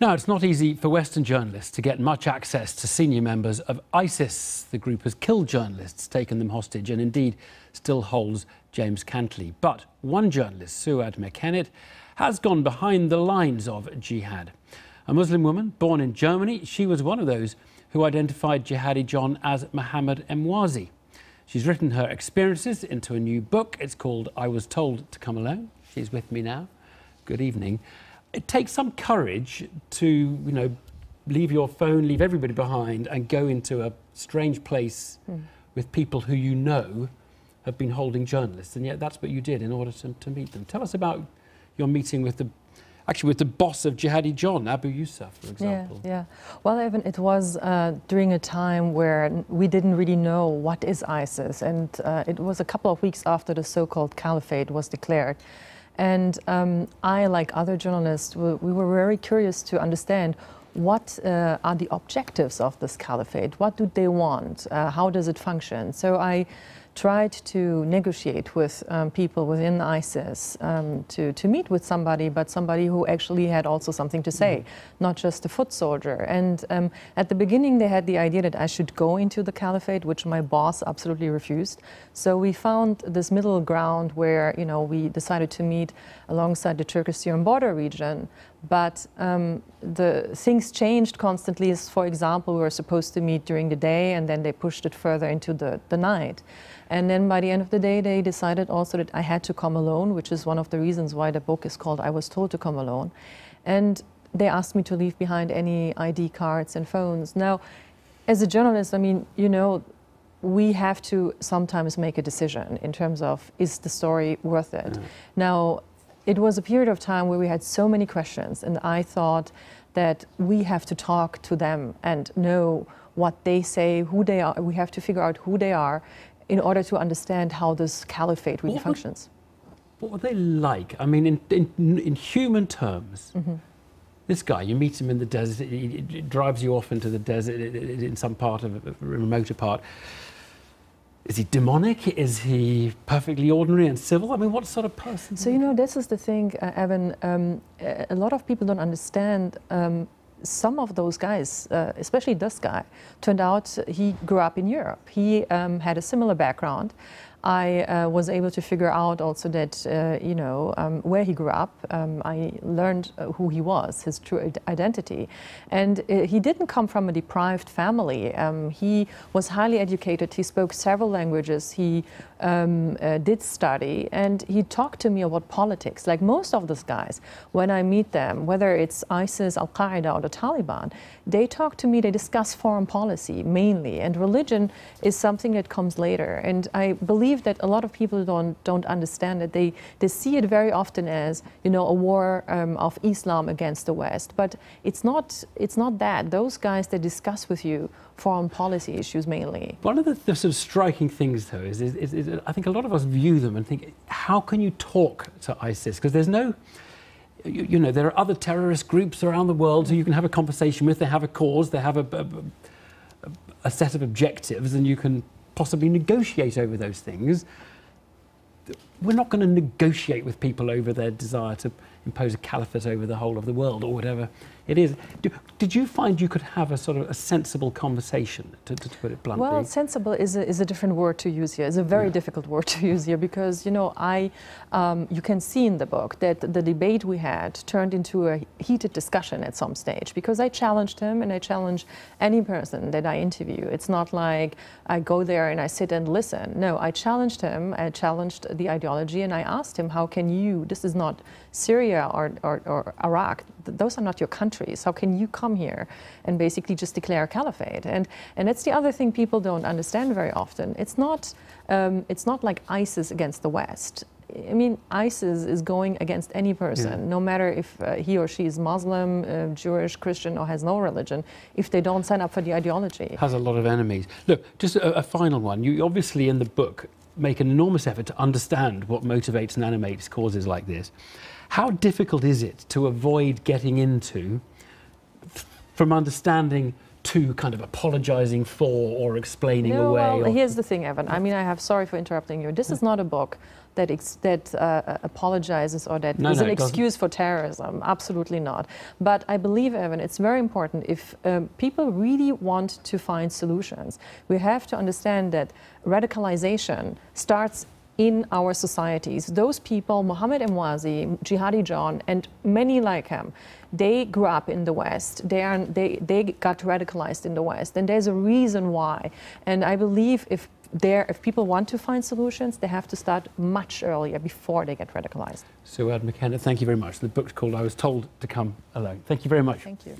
Now, it's not easy for Western journalists to get much access to senior members of ISIS. The group has killed journalists, taken them hostage, and indeed still holds James Cantley. But one journalist, Souad Mekhennet, has gone behind the lines of jihad. A Muslim woman born in Germany, she was one of those who identified jihadi John as Mohammed Emwazi. She's written her experiences into a new book. It's called I Was Told to Come Alone. She's with me now. Good evening. It takes some courage to, you know, leave your phone, leave everybody behind and go into a strange place with people who you know have been holding journalists, and yet that's what you did in order to meet them. Tell us about your meeting with the boss of Jihadi John, Abu Yousaf, for example. Yeah, yeah. Well, Evan, it was during a time where we didn't really know what is ISIS, and it was a couple of weeks after the so-called caliphate was declared. And I, like other journalists, we were very curious to understand what are the objectives of this caliphate, what do they want, how does it function. So I tried to negotiate with people within ISIS to meet with somebody, but somebody who actually had also something to say, not just a foot soldier. And at the beginning they had the idea that I should go into the caliphate, which my boss absolutely refused. So we found this middle ground where, you know, we decided to meet alongside the Turkish-Syrian border region. But the things changed constantly. For example, we were supposed to meet during the day, and then they pushed it further into the night. And then by the end of the day, they decided also that I had to come alone, which is one of the reasons why the book is called I Was Told to Come Alone. And they asked me to leave behind any ID cards and phones. Now, as a journalist, I mean, you know, we have to sometimes make a decision in terms of, is the story worth it? Now, it was a period of time where we had so many questions, and I thought that we have to talk to them and know what they say, who they are. We have to figure out who they are in order to understand how this caliphate really functions. What were they like? I mean, in human terms, this guy, you meet him in the desert, he drives you off into the desert in some part of a remoter part. Is he demonic? Is he perfectly ordinary and civil? I mean, what sort of person? So, you know, this is the thing, Evan. A lot of people don't understand. Some of those guys, especially this guy, turned out he grew up in Europe. He had a similar background. I was able to figure out also that, you know, where he grew up. I learned who he was, his true identity. And he didn't come from a deprived family. He was highly educated. He spoke several languages. He did study. And he talked to me about politics. Like most of these guys, when I meet them, whether it's ISIS, Al-Qaeda or the Taliban, they talk to me, they discuss foreign policy mainly. And religion is something that comes later. And I believe that a lot of people don't understand that they see it very often as, you know, a war of Islam against the West, but it's not that. Those guys, they discuss with you foreign policy issues mainly. One of the sort of striking things, though, is I think a lot of us view them and think, how can you talk to ISIS? Because there's no, you know, there are other terrorist groups around the world who you can have a conversation with. They have a cause, they have a set of objectives, and you can possibly negotiate over those things. We're not going to negotiate with people over their desire to impose a caliphate over the whole of the world or whatever it is. Did you find you could have a sort of a sensible conversation, to put it bluntly? Well, sensible is a different word to use here. It's a very difficult word to use here because, you know, you can see in the book that the debate we had turned into a heated discussion at some stage because I challenged him and I challenged any person that I interview. It's not like I go there and I sit and listen. No, I challenged him, I challenged the ideology, and I asked him, how can you, this is not Syria or Iraq, those are not your countries, how can you come here and basically just declare a caliphate? And that's the other thing people don't understand very often. It's not like ISIS against the West. I mean, ISIS is going against any person, no matter if he or she is Muslim, Jewish, Christian, or has no religion, if they don't sign up for the ideology. Has a lot of enemies. Look, just a final one. You obviously, in the book, make an enormous effort to understand what motivates and animates causes like this. How difficult is it to avoid getting into, from understanding too kind of apologising for or explaining away? Well, here's the thing, Evan. I mean, sorry for interrupting you. This is not a book that apologizes or that is an excuse for terrorism. Absolutely not. But I believe, Evan, it's very important if people really want to find solutions, we have to understand that radicalization starts in our societies. Those people, Mohammed Emwazi, Jihadi John, and many like him, they grew up in the West. They got radicalized in the West, and there's a reason why. And I believe if people want to find solutions, they have to start much earlier before they get radicalized. Souad Mekhennet, thank you very much. The book's called I Was Told to Come Alone. Thank you very much. Thank you.